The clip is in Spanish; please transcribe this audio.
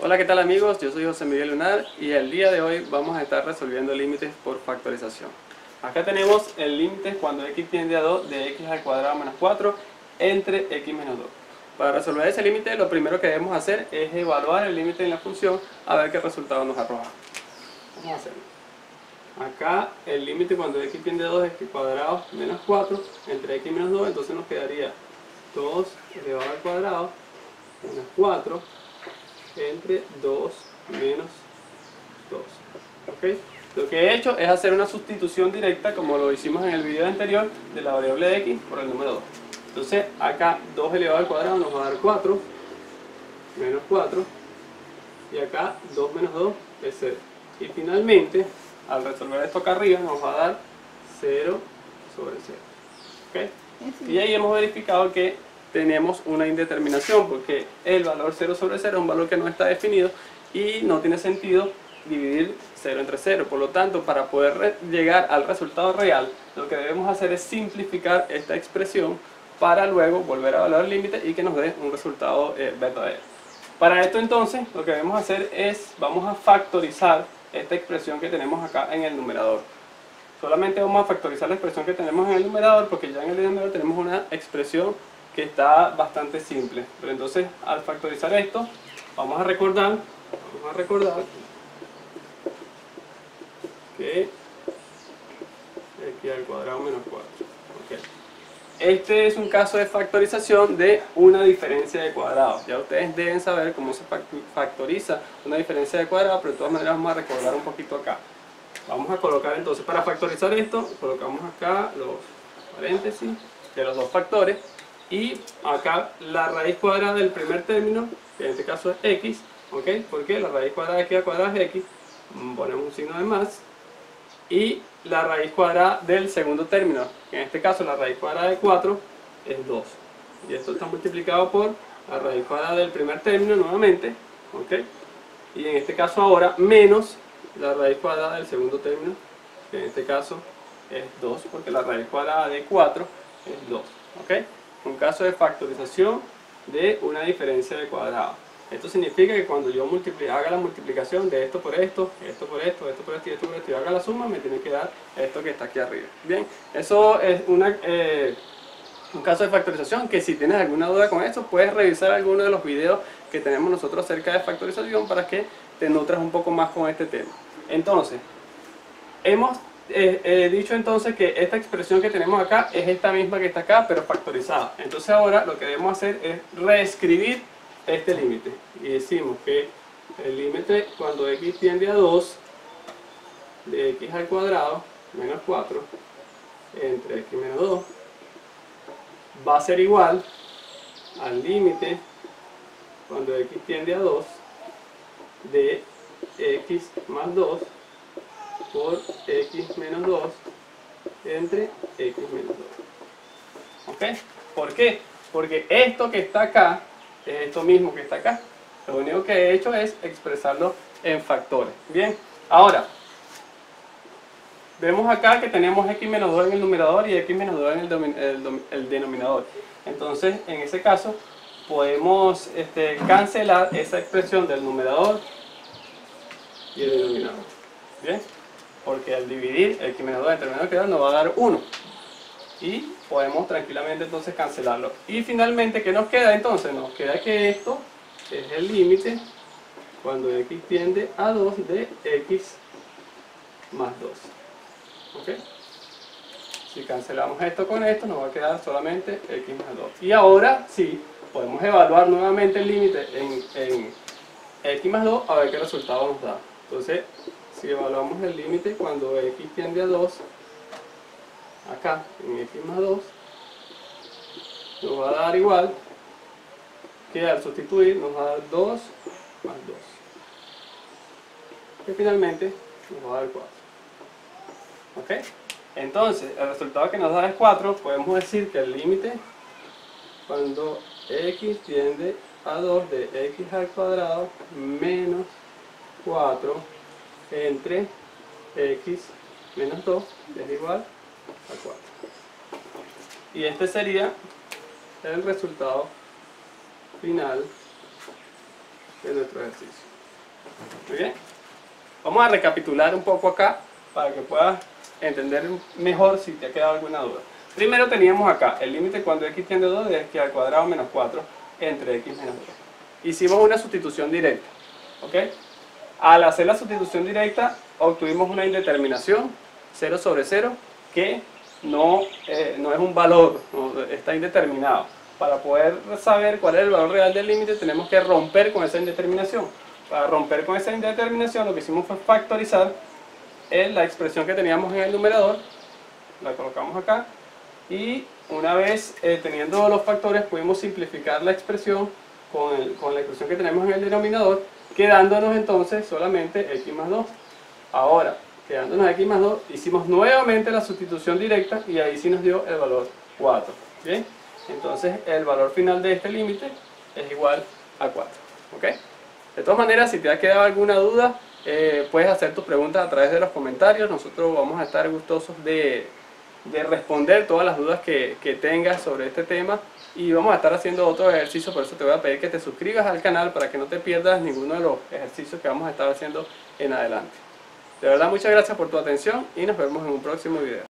Hola, ¿qué tal amigos? Yo soy José Miguel Lunar y el día de hoy vamos a estar resolviendo límites por factorización. Acá tenemos el límite cuando x tiende a 2 de x al cuadrado menos 4 entre x menos 2. Para resolver ese límite lo primero que debemos hacer es evaluar el límite en la función a ver qué resultado nos arroja. Vamos a hacerlo. Acá el límite cuando x tiende a 2 es x cuadrado menos 4 entre x menos 2, entonces nos quedaría 2 elevado al cuadrado menos 4 entre 2 menos 2. ¿Okay? Lo que he hecho es hacer una sustitución directa, como lo hicimos en el video anterior, de la variable de x por el número 2. Entonces acá 2 elevado al cuadrado nos va a dar 4 menos 4, y acá 2 menos 2 es 0. Y finalmente, al resolver esto acá arriba, nos va a dar 0 sobre 0. ¿Okay? Y ahí hemos verificado que tenemos una indeterminación, porque el valor 0 sobre 0 es un valor que no está definido y no tiene sentido dividir 0 entre 0. Por lo tanto, para poder llegar al resultado real, lo que debemos hacer es simplificar esta expresión para luego volver a evaluar el límite y que nos dé un resultado verdadero. Para esto entonces, lo que debemos hacer es, vamos a factorizar esta expresión que tenemos acá en el numerador. Solamente vamos a factorizar la expresión que tenemos en el numerador, porque ya en el denominador tenemos una expresión que está bastante simple. Pero entonces, al factorizar esto, vamos a recordar que x al cuadrado menos 4. Okay. Este es un caso de factorización de una diferencia de cuadrados. Ya ustedes deben saber cómo se factoriza una diferencia de cuadrados, pero de todas maneras vamos a recordar un poquito acá. Vamos a colocar entonces, para factorizar esto, colocamos acá los paréntesis de los dos factores y acá la raíz cuadrada del primer término, que en este caso es x, ¿ok? Porque la raíz cuadrada de x al cuadrado es x, ponemos un signo de más, y la raíz cuadrada del segundo término, que en este caso la raíz cuadrada de 4 es 2, y esto está multiplicado por la raíz cuadrada del primer término nuevamente, ¿ok? Y en este caso ahora menos la raíz cuadrada del segundo término, que en este caso es 2, porque la raíz cuadrada de 4 es 2. ¿Okay? Un caso de factorización de una diferencia de cuadrado. Esto significa que cuando yo haga la multiplicación de esto por esto, esto por esto, esto por esto y esto por esto, y haga la suma, me tiene que dar esto que está aquí arriba. Bien, eso es un caso de factorización que, si tienes alguna duda con eso, puedes revisar alguno de los videos que tenemos nosotros acerca de factorización para que te nutras un poco más con este tema. Entonces, hemos dicho entonces que esta expresión que tenemos acá es esta misma que está acá, pero factorizada. Entonces ahora lo que debemos hacer es reescribir este límite. Y decimos que el límite cuando x tiende a 2 de x al cuadrado menos 4 entre x menos 2 va a ser igual al límite cuando x tiende a 2 de x más 2 por x menos 2 entre x menos 2. ¿Ok? ¿Por qué? Porque esto que está acá es esto mismo que está acá. Lo único que he hecho es expresarlo en factores. Bien, ahora vemos acá que tenemos x menos 2 en el numerador y x menos 2 en el denominador. Entonces, en ese caso, podemos cancelar esa expresión del numerador y el denominador. Bien, porque al dividir x menos 2 entre el denominador nos va a dar 1, y podemos tranquilamente entonces cancelarlo. Y finalmente, ¿qué nos queda entonces? Nos queda que esto es el límite cuando x tiende a 2 de x más 2. ¿Ok? Si cancelamos esto con esto, nos va a quedar solamente x más 2. Y ahora sí, podemos evaluar nuevamente el límite en x más 2 a ver qué resultado nos da. Entonces, si evaluamos el límite cuando x tiende a 2, acá en x más 2, nos va a dar igual que, al sustituir, nos va a dar 2 más 2. Que finalmente nos va a dar 4. ¿Ok? Entonces, el resultado que nos da es 4. Podemos decir que el límite cuando x tiende a 2 de x al cuadrado menos 4 entre x menos 2 es igual a 4. Y este sería el resultado final es nuestro ejercicio. Muy bien. Vamos a recapitular un poco acá para que puedas entender mejor si te ha quedado alguna duda. Primero teníamos acá el límite cuando x tiende a 2 de x al cuadrado menos 4 entre x menos 2. Hicimos una sustitución directa. ¿Okay? Al hacer la sustitución directa obtuvimos una indeterminación 0 sobre 0 que no es un valor, está indeterminado. Para poder saber cuál es el valor real del límite tenemos que romper con esa indeterminación. Para romper con esa indeterminación lo que hicimos fue factorizar la expresión que teníamos en el numerador, la colocamos acá, y una vez teniendo los factores pudimos simplificar la expresión con la expresión que tenemos en el denominador, quedándonos entonces solamente x más 2. Ahora, quedándonos x más 2, hicimos nuevamente la sustitución directa y ahí sí nos dio el valor 4. ¿Bien? Entonces el valor final de este límite es igual a 4. ¿Okay? De todas maneras, si te ha quedado alguna duda, puedes hacer tus preguntas a través de los comentarios. Nosotros vamos a estar gustosos de responder todas las dudas que tengas sobre este tema, y vamos a estar haciendo otro ejercicio. Por eso te voy a pedir que te suscribas al canal para que no te pierdas ninguno de los ejercicios que vamos a estar haciendo en adelante. De verdad, muchas gracias por tu atención y nos vemos en un próximo video.